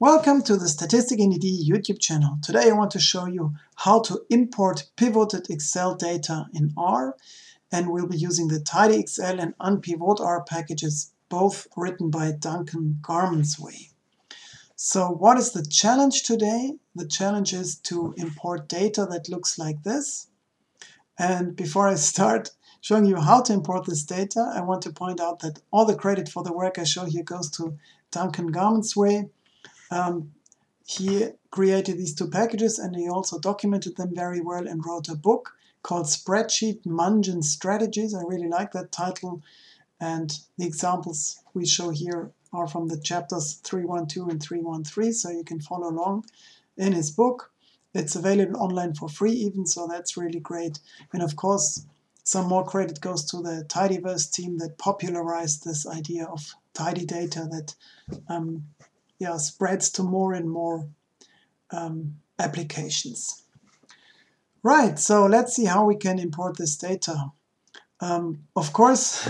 Welcome to the StatistikinDD YouTube channel. Today I want to show you how to import pivoted Excel data in R, and we'll be using the tidyxl and unpivotr packages, both written by Duncan Garmonsway. So what is the challenge today? The challenge is to import data that looks like this. And before I start showing you how to import this data, I want to point out that all the credit for the work I show here goes to Duncan Garmonsway. He created these two packages, and he also documented them very well and wrote a book called Spreadsheet Munging Strategies. I really like that title, and the examples we show here are from the chapters 312 and 313, so you can follow along in his book. It's available online for free even, so that's really great. And of course, some more credit goes to the Tidyverse team that popularized this idea of tidy data that spreads to more and more applications. Right, so let's see how we can import this data. Of course,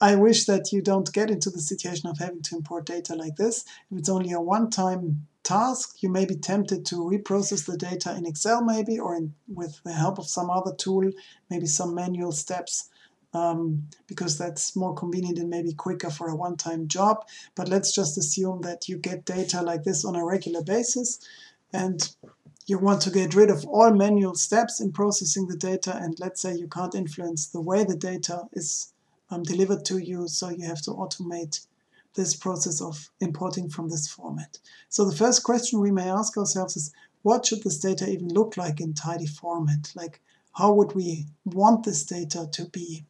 I wish that you don't get into the situation of having to import data like this. If it's only a one-time task, you may be tempted to reprocess the data in Excel maybe, or with the help of some other tool, maybe some manual steps, because that's more convenient and maybe quicker for a one-time job. But let's just assume that you get data like this on a regular basis, and you want to get rid of all manual steps in processing the data, and let's say you can't influence the way the data is delivered to you, so you have to automate this process of importing from this format. So the first question we may ask ourselves is, what should this data even look like in tidy format? Like, how would we want this data to be?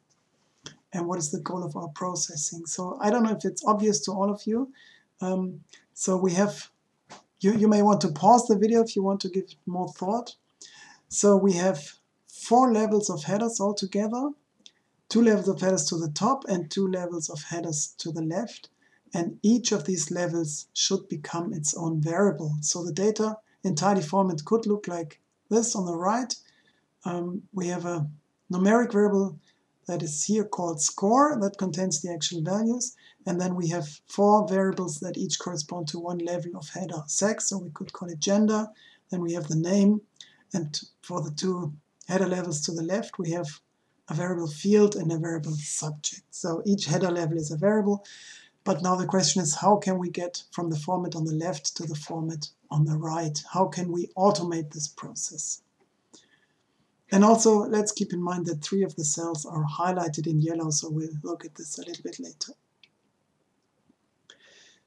And what is the goal of our processing? So I don't know if it's obvious to all of you. So we have, you may want to pause the video if you want to give it more thought. So we have 4 levels of headers altogether, 2 levels of headers to the top and 2 levels of headers to the left. And each of these levels should become its own variable. So the data in tidy format could look like this on the right. We have a numeric variable that is here called score that contains the actual values. And then we have 4 variables that each correspond to 1 level of header sex, so we could call it gender. Then we have the name. And for the 2 header levels to the left, we have a variable field and a variable subject. So each header level is a variable. But now the question is, how can we get from the format on the left to the format on the right? How can we automate this process? And also, let's keep in mind that 3 of the cells are highlighted in yellow, so we'll look at this a little bit later.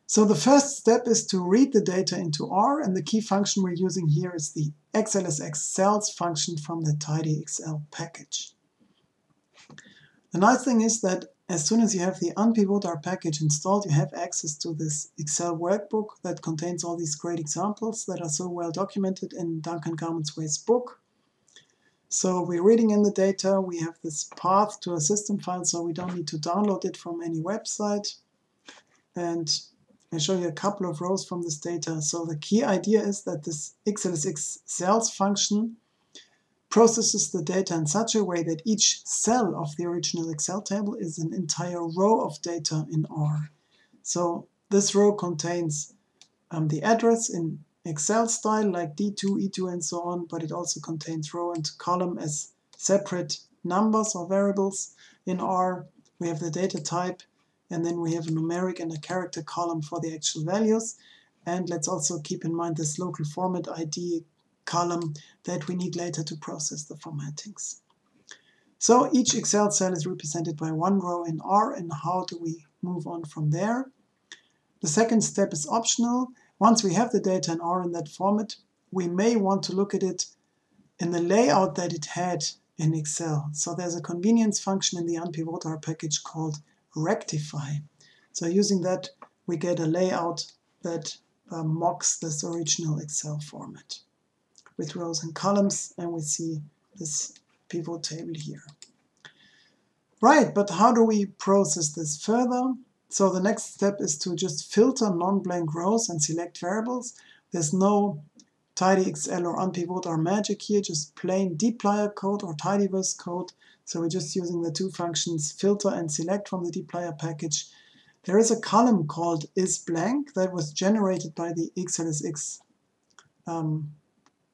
So the first step is to read the data into R, and the key function we're using here is the xlsx cells function from the tidyxl package. The nice thing is that as soon as you have the unpivotr package installed, you have access to this Excel workbook that contains all these great examples that are so well documented in Duncan Garmonsway's book. So we're reading in the data, we have this path to a system file, so we don't need to download it from any website. And I'll show you a couple of rows from this data. So the key idea is that this xlsx cells function processes the data in such a way that each cell of the original Excel table is an entire row of data in R. So this row contains the address in Excel style, like D2, E2, and so on, but it also contains row and column as separate numbers or variables in R. We have the data type, and then we have a numeric and a character column for the actual values. And let's also keep in mind this local format ID column that we need later to process the formattings. So each Excel cell is represented by 1 row in R, and how do we move on from there? The second step is optional. Once we have the data in R in that format, we may want to look at it in the layout that it had in Excel. So there's a convenience function in the unpivotr package called rectify. So using that, we get a layout that mocks this original Excel format with rows and columns, and we see this pivot table here. Right, but how do we process this further? So the next step is to just filter non-blank rows and select variables. There's no tidyxl or unpivotr magic here, just plain dplyr code or tidyverse code. So we're just using the 2 functions filter and select from the dplyr package, There is a column called isBlank that was generated by the xlsx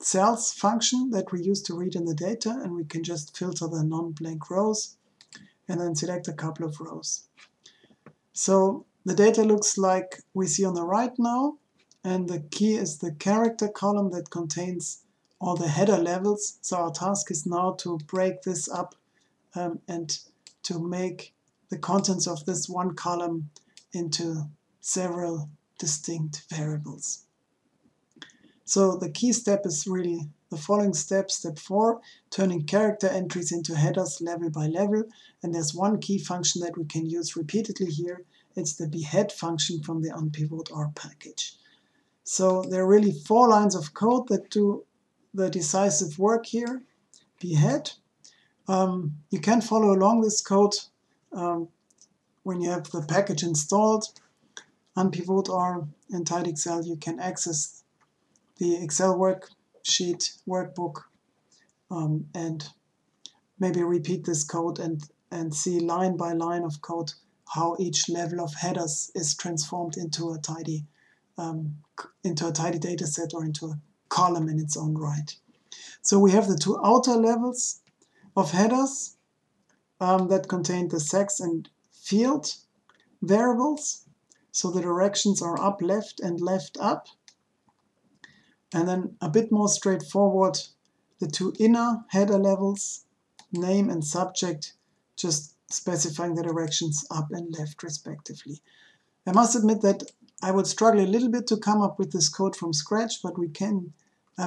cells function that we use to read in the data, and we can just filter the non-blank rows and then select a couple of rows. So the data looks like we see on the right now, and the key is the character column that contains all the header levels. So our task is now to break this up and to make the contents of this one column into several distinct variables. So the key step is really the following step, step 4, turning character entries into headers level by level. And there's one key function that we can use repeatedly here. It's the behead function from the unpivotr package. So there are really 4 lines of code that do the decisive work here. Behead. You can follow along this code when you have the package installed. Unpivotr and tidyxl, you can access the Excel worksheet, workbook, and maybe repeat this code and see line by line of code how each level of headers is transformed into a tidy data set or into a column in its own right. So we have the 2 outer levels of headers that contain the sex and field variables. So the directions are up, left, and left, up. And then a bit more straightforward, the 2 inner header levels, name and subject, just specifying the directions up and left respectively. I must admit that I would struggle a little bit to come up with this code from scratch, but we can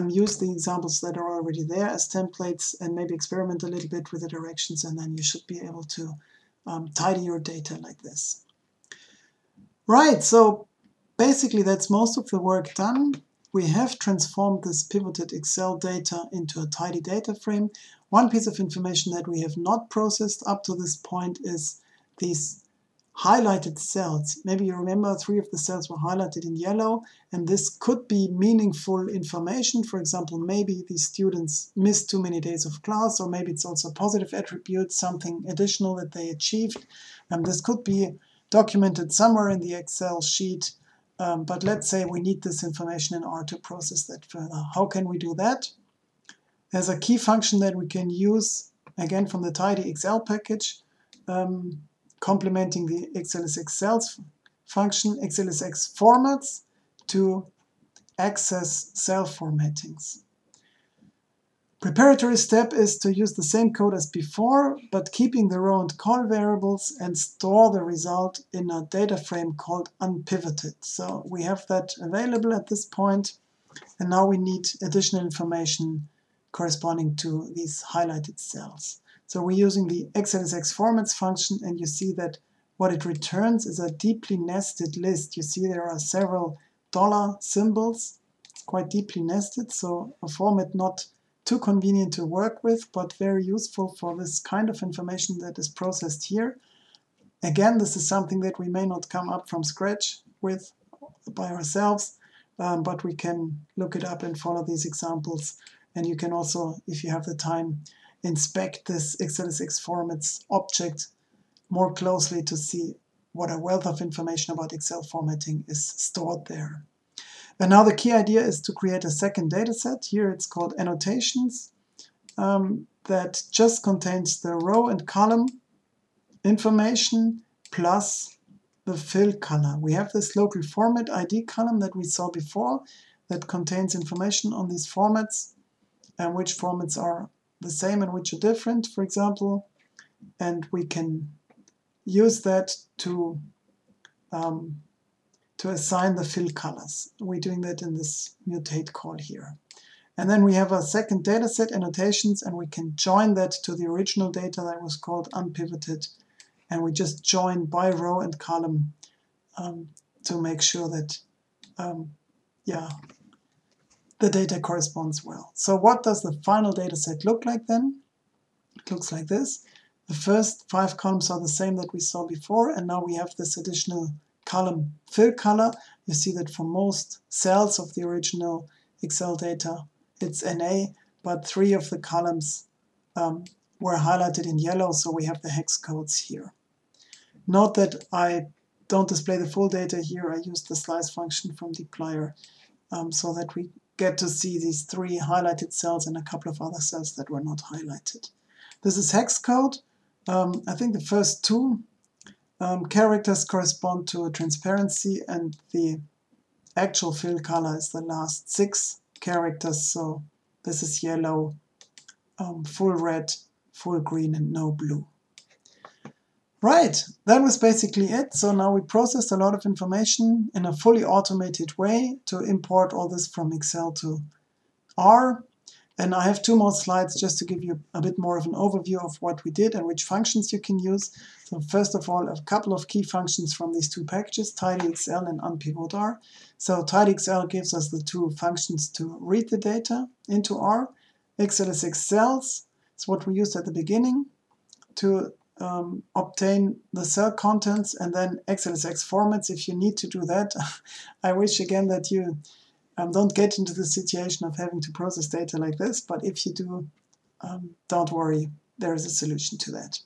use the examples that are already there as templates and maybe experiment a little bit with the directions, and then you should be able to tidy your data like this. Right, so basically that's most of the work done. We have transformed this pivoted Excel data into a tidy data frame. One piece of information that we have not processed up to this point is these highlighted cells. Maybe you remember 3 of the cells were highlighted in yellow, and this could be meaningful information. For example, maybe these students missed too many days of class, or maybe it's also a positive attribute, something additional that they achieved. And this could be documented somewhere in the Excel sheet. But let's say we need this information in order to process that further. How can we do that? There's a key function that we can use, again from the tidyxl package, complementing the xlsx function, xlsx_formats, to access cell formattings. Preparatory step is to use the same code as before, but keeping the row and col variables and store the result in a data frame called unpivoted. So we have that available at this point, and now we need additional information corresponding to these highlighted cells. So we're using the xlsx_formats function, and you see that what it returns is a deeply nested list. You see there are several $ symbols. It's quite deeply nested, so a format not too convenient to work with, but very useful for this kind of information that is processed here. Again, this is something that we may not come up from scratch with by ourselves, but we can look it up and follow these examples. And you can also, if you have the time, inspect this xlsx formats object more closely to see what a wealth of information about Excel formatting is stored there. And now the key idea is to create a second data set. Here it's called annotations, that just contains the row and column information plus the fill color. We have this local format ID column that we saw before that contains information on these formats and which formats are the same and which are different, for example. And we can use that to assign the fill colors. We're doing that in this mutate call here. And then we have a second data set, annotations, and we can join that to the original data that was called unpivoted. And we just join by row and column to make sure that the data corresponds well. So what does the final data set look like then? It looks like this. The first 5 columns are the same that we saw before, and now we have this additional column fill color. You see that for most cells of the original Excel data it's NA, but 3 of the columns were highlighted in yellow, so we have the hex codes here. Note that I don't display the full data here, I used the slice function from dplyr so that we get to see these three highlighted cells and a couple of other cells that were not highlighted. This is hex code. I think the first two characters correspond to a transparency, and the actual fill color is the last 6 characters. So this is yellow, full red, full green, and no blue. Right, that was basically it. So now we processed a lot of information in a fully automated way to import all this from Excel to R. And I have 2 more slides just to give you a bit more of an overview of what we did and which functions you can use. So first of all, a couple of key functions from these 2 packages, tidyxl and unpivotr. So tidyxl gives us the 2 functions to read the data into R. xlsx cells is what we used at the beginning to obtain the cell contents, and then xlsx formats if you need to do that. I wish again that you don't get into the situation of having to process data like this, but if you do, don't worry, there is a solution to that.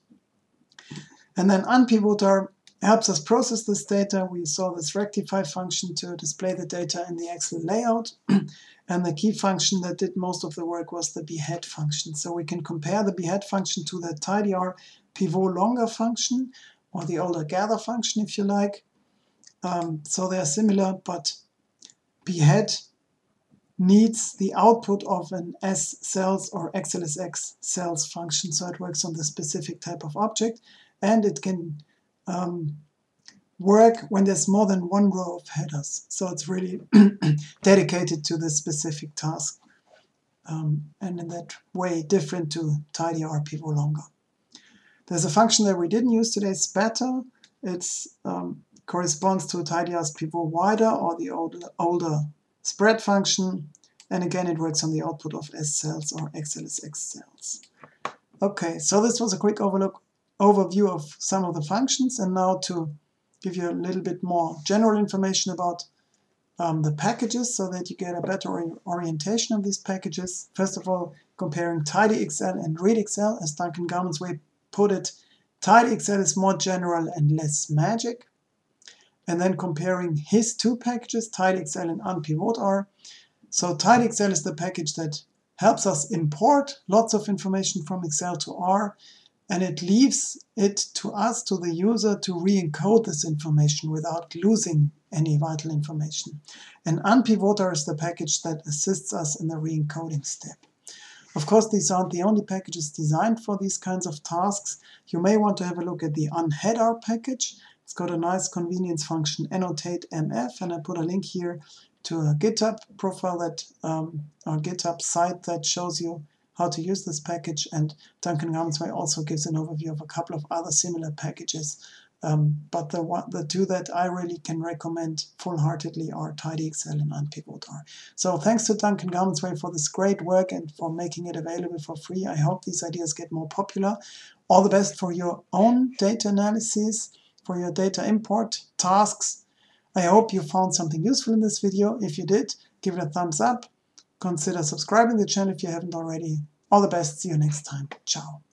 And then unpivotr helps us process this data. We saw this rectify function to display the data in the Excel layout, and the key function that did most of the work was the behead function. So we can compare the behead function to the tidyr pivot longer function, or the older gather function if you like. So they are similar, but behead needs the output of an S cells or xlsx cells function, so it works on the specific type of object, and it can work when there's more than 1 row of headers. So it's really dedicated to this specific task, and in that way different to tidyr pivot longer. There's a function that we didn't use today, spatter. It's corresponds to tidyr's pivot wider, or the older spread function, and again it works on the output of S cells or xlsx cells. Okay, so this was a quick overview of some of the functions, and now to give you a little bit more general information about the packages so that you get a better orientation of these packages. First of all, comparing tidyxl and readxl, as Duncan Garmonsway put it, tidyxl is more general and less magic. And then comparing his 2 packages, tidyxl and unpivotr. So tidyxl is the package that helps us import lots of information from Excel to R, and it leaves it to us, to the user, to re-encode this information without losing any vital information. And unpivotr is the package that assists us in the re-encoding step. Of course, these aren't the only packages designed for these kinds of tasks. You may want to have a look at the unheadr package. It's got a nice convenience function, annotate mf, and I put a link here to a GitHub profile that or GitHub site that shows you how to use this package. And Duncan Garmonsway also gives an overview of a couple of other similar packages, but the two that I really can recommend full-heartedly are tidyxl and unpivotr. So thanks to Duncan Garmonsway for this great work and for making it available for free. I hope these ideas get more popular. All the best for your own data analysis, for your data import tasks. I hope you found something useful in this video. If you did, give it a thumbs up. Consider subscribing to the channel if you haven't already. All the best. See you next time. Ciao.